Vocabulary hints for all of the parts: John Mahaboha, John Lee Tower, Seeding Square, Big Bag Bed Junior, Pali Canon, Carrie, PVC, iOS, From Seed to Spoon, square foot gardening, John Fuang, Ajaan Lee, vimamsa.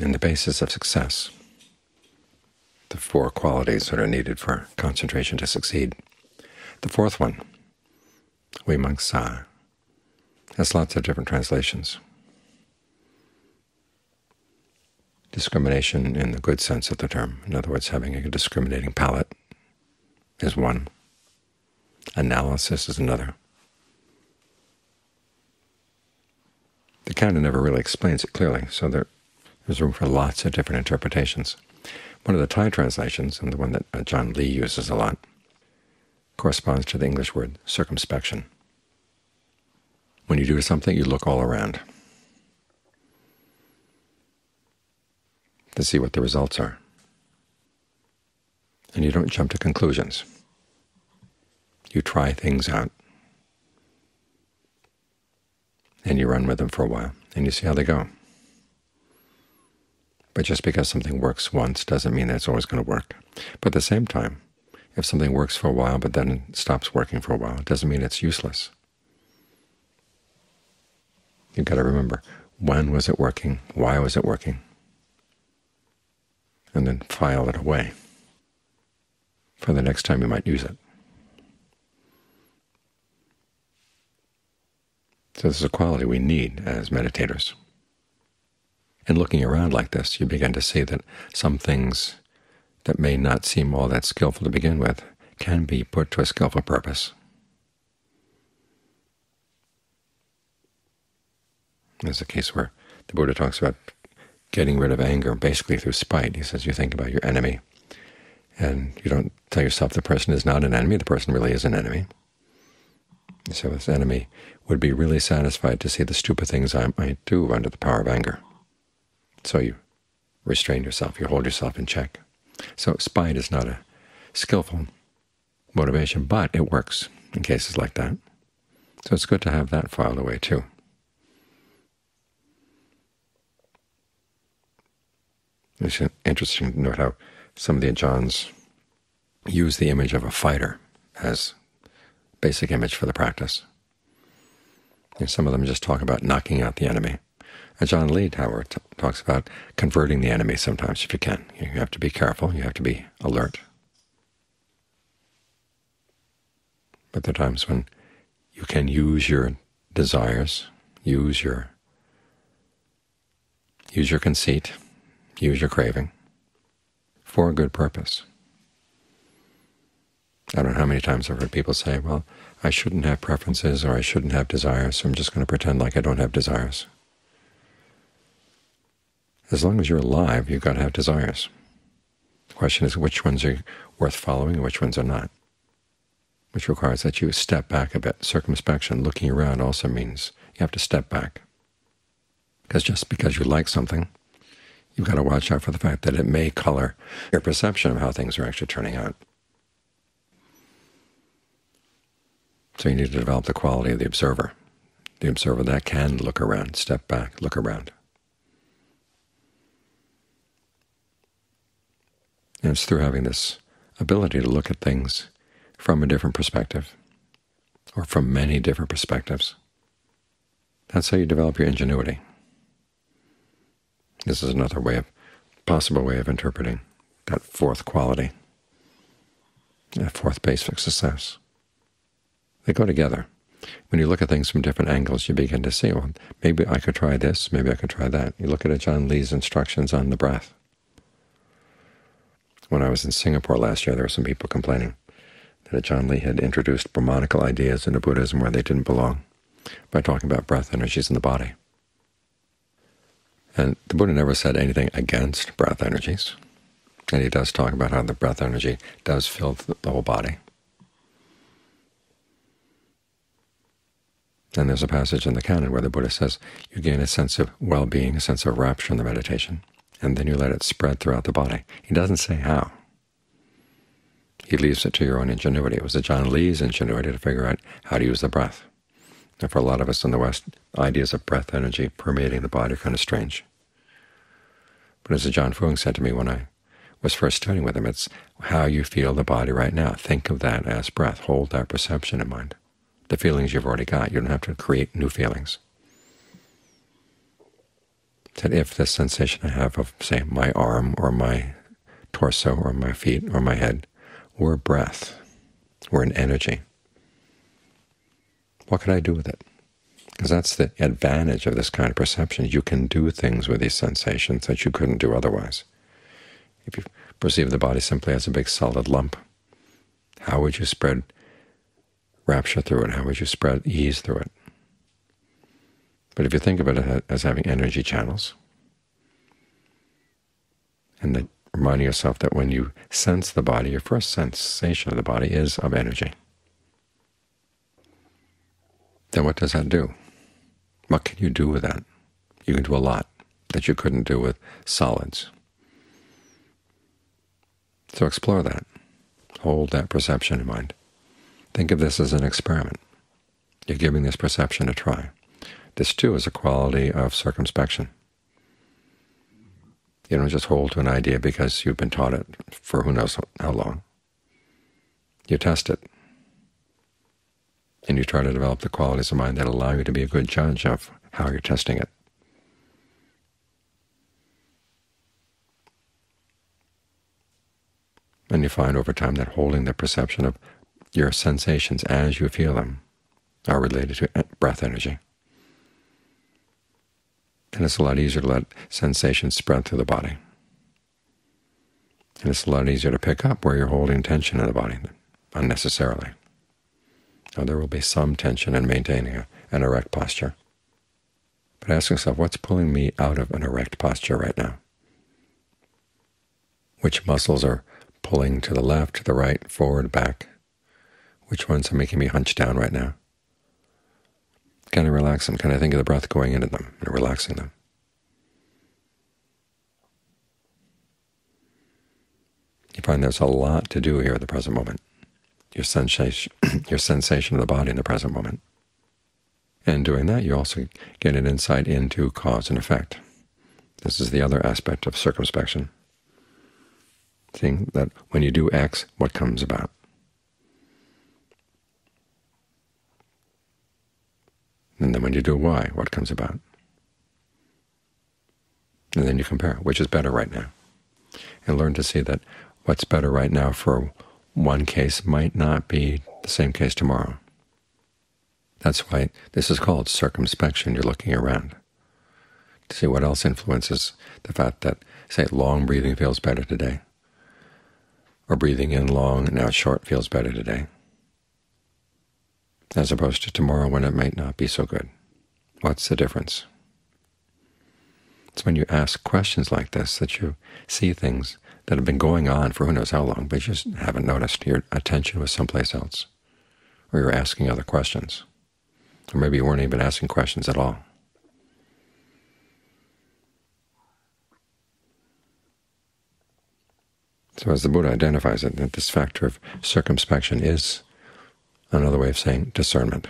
and the basis of success. The four qualities that are needed for concentration to succeed. The fourth one, vimamsa, has lots of different translations. Discrimination in the good sense of the term, in other words, having a discriminating palate, is one. Analysis is another. The canon never really explains it clearly, so there's room for lots of different interpretations. One of the Thai translations, and the one that John Lee uses a lot, corresponds to the English word circumspection. When you do something, you look all around to see what the results are, and you don't jump to conclusions. You try things out, and you run with them for a while, and you see how they go. But just because something works once doesn't mean that it's always going to work. But at the same time, if something works for a while but then stops working for a while, it doesn't mean it's useless. You've got to remember, when was it working, why was it working, and then file it away for the next time you might use it. So this is a quality we need as meditators. And looking around like this, you begin to see that some things that may not seem all that skillful to begin with can be put to a skillful purpose. There's a case where the Buddha talks about getting rid of anger basically through spite. He says you think about your enemy, and you don't tell yourself the person is not an enemy, the person really is an enemy. You say, well, this enemy would be really satisfied to see the stupid things I might do under the power of anger. So you restrain yourself, you hold yourself in check. So spite is not a skillful motivation, but it works in cases like that. So it's good to have that filed away too. It's interesting to note how some of the Ajaans use the image of a fighter as basic image for the practice. And some of them just talk about knocking out the enemy. John Lee Tower talks about converting the enemy sometimes if you can. You have to be careful, you have to be alert. But there are times when you can use your desires, use your conceit, use your craving for a good purpose. I don't know how many times I've heard people say, well, I shouldn't have preferences or I shouldn't have desires, so I'm just going to pretend like I don't have desires. As long as you're alive, you've got to have desires. The question is which ones are worth following and which ones are not, which requires that you step back a bit. Circumspection, looking around, also means you have to step back. Because just because you like something, you've got to watch out for the fact that it may color your perception of how things are actually turning out. So you need to develop the quality of the observer. The observer that can look around, step back, look around. And it's through having this ability to look at things from a different perspective, or from many different perspectives. That's how you develop your ingenuity. This is another way of, possible way of interpreting that fourth quality, that fourth base for success. They go together. When you look at things from different angles, you begin to see, well, maybe I could try this, maybe I could try that. You look at Ajaan Lee's instructions on the breath. When I was in Singapore last year, there were some people complaining that John Lee had introduced Brahmanical ideas into Buddhism where they didn't belong by talking about breath energies in the body. And the Buddha never said anything against breath energies, and he does talk about how the breath energy does fill the whole body. And there's a passage in the canon where the Buddha says you gain a sense of well-being, a sense of rapture in the meditation, and then you let it spread throughout the body. He doesn't say how. He leaves it to your own ingenuity. It was Ajaan Lee's ingenuity to figure out how to use the breath. And for a lot of us in the West, ideas of breath energy permeating the body are kind of strange. But as John Fuang said to me when I was first studying with him, it's how you feel the body right now. Think of that as breath. Hold that perception in mind. The feelings you've already got. You don't have to create new feelings. that if the sensation I have of, say, my arm or my torso or my feet or my head were breath, were an energy, what could I do with it? Because that's the advantage of this kind of perception. You can do things with these sensations that you couldn't do otherwise. If you perceive the body simply as a big solid lump, how would you spread rapture through it? How would you spread ease through it? But if you think of it as having energy channels, and that reminding yourself that when you sense the body, your first sensation of the body is of energy, then what does that do? What can you do with that? You can do a lot that you couldn't do with solids. So explore that. Hold that perception in mind. Think of this as an experiment. You're giving this perception a try. This, too, is a quality of circumspection. You don't just hold to an idea because you've been taught it for who knows how long. You test it, and you try to develop the qualities of mind that allow you to be a good judge of how you're testing it. And you find over time that holding the perception of your sensations as you feel them are related to breath energy. And it's a lot easier to let sensations spread through the body. And it's a lot easier to pick up where you're holding tension in the body unnecessarily. Now, there will be some tension in maintaining an erect posture. But ask yourself, what's pulling me out of an erect posture right now? Which muscles are pulling to the left, to the right, forward, back? Which ones are making me hunch down right now? Can I relax them? Can I think of the breath going into them and relaxing them? You find there's a lot to do here at the present moment. Your sensation of the body in the present moment. And doing that, you also get an insight into cause and effect. This is the other aspect of circumspection. Seeing that when you do X, what comes about. And then when you do Y, what comes about. And then you compare which is better right now. And learn to see that what's better right now for one case might not be the same case tomorrow. That's why this is called circumspection. You're looking around to see what else influences the fact that, say, long breathing feels better today, or breathing in long and out short feels better today, as opposed to tomorrow when it might not be so good. What's the difference? It's when you ask questions like this that you see things that have been going on for who knows how long, but you just haven't noticed. Your attention was someplace else, or you're asking other questions, or maybe you weren't even asking questions at all. So as the Buddha identifies it, that this factor of circumspection is another way of saying discernment.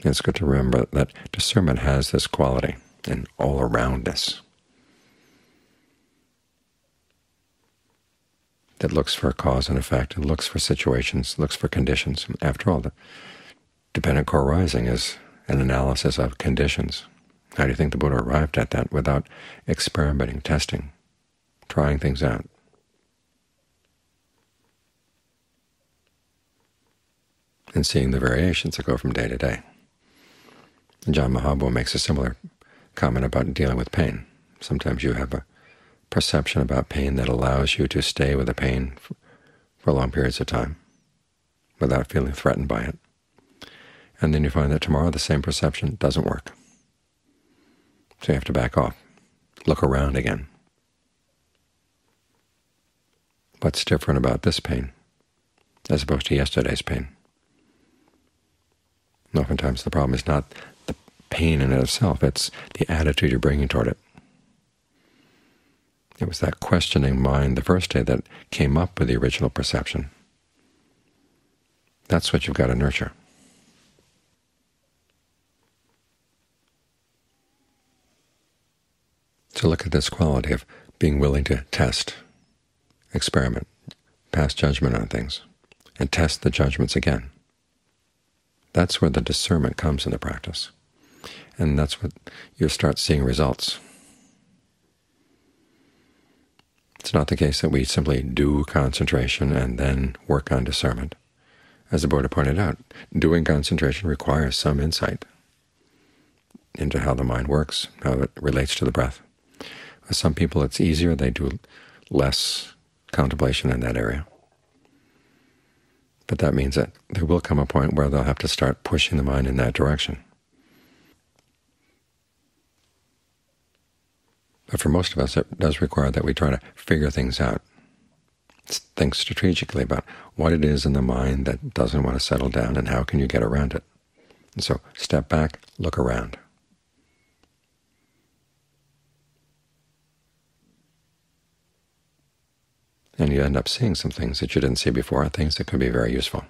And it's good to remember that discernment has this quality and all-aroundness that looks for cause and effect, and looks for situations, looks for conditions. After all, the dependent core arising is an analysis of conditions. How do you think the Buddha arrived at that without experimenting, testing, trying things out? And seeing the variations that go from day to day. John Mahaboha makes a similar comment about dealing with pain. Sometimes you have a perception about pain that allows you to stay with the pain for long periods of time without feeling threatened by it. And then you find that tomorrow the same perception doesn't work. So you have to back off, look around again. What's different about this pain as opposed to yesterday's pain? And oftentimes the problem is not the pain in itself, it's the attitude you're bringing toward it. It was that questioning mind the first day that came up with the original perception. That's what you've got to nurture. So look at this quality of being willing to test, experiment, pass judgment on things, and test the judgments again. That's where the discernment comes in the practice, and that's what you start seeing results. It's not the case that we simply do concentration and then work on discernment. As the Buddha pointed out, doing concentration requires some insight into how the mind works, how it relates to the breath. For some people it's easier, they do less contemplation in that area. But that means that there will come a point where they'll have to start pushing the mind in that direction. But for most of us, it does require that we try to figure things out, think strategically about what it is in the mind that doesn't want to settle down and how can you get around it. And so step back, look around. And you end up seeing some things that you didn't see before, things that could be very useful.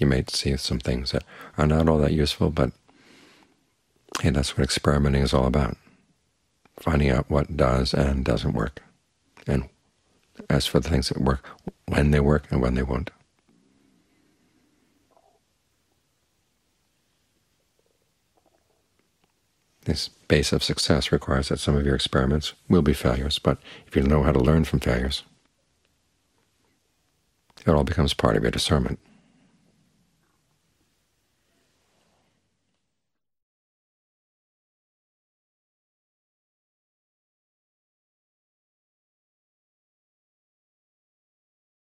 You may see some things that are not all that useful, but hey, that's what experimenting is all about, finding out what does and doesn't work. And as for the things that work and when they won't. This base of success requires that some of your experiments will be failures, but if you know how to learn from failures, it all becomes part of your discernment.